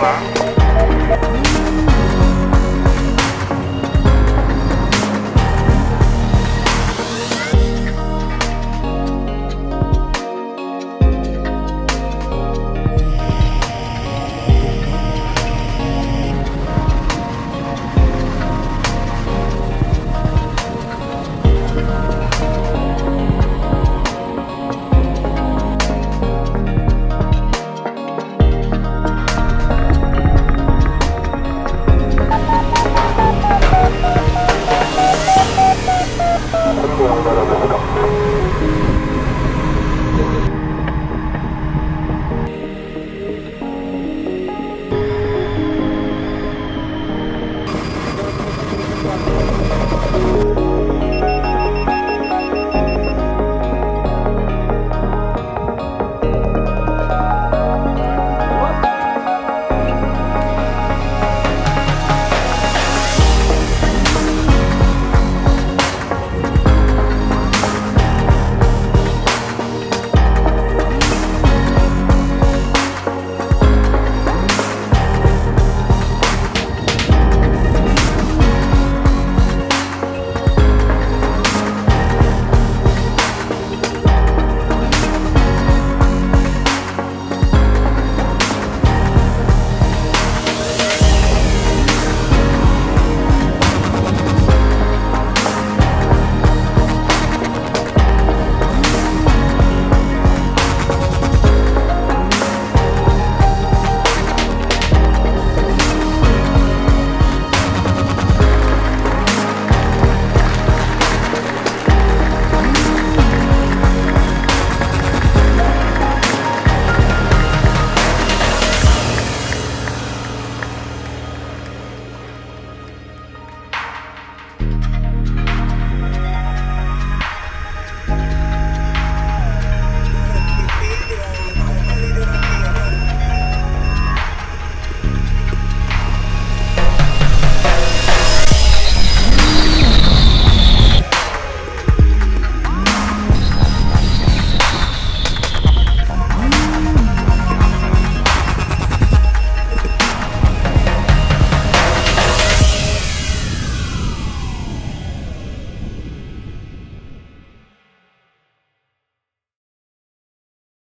Huh?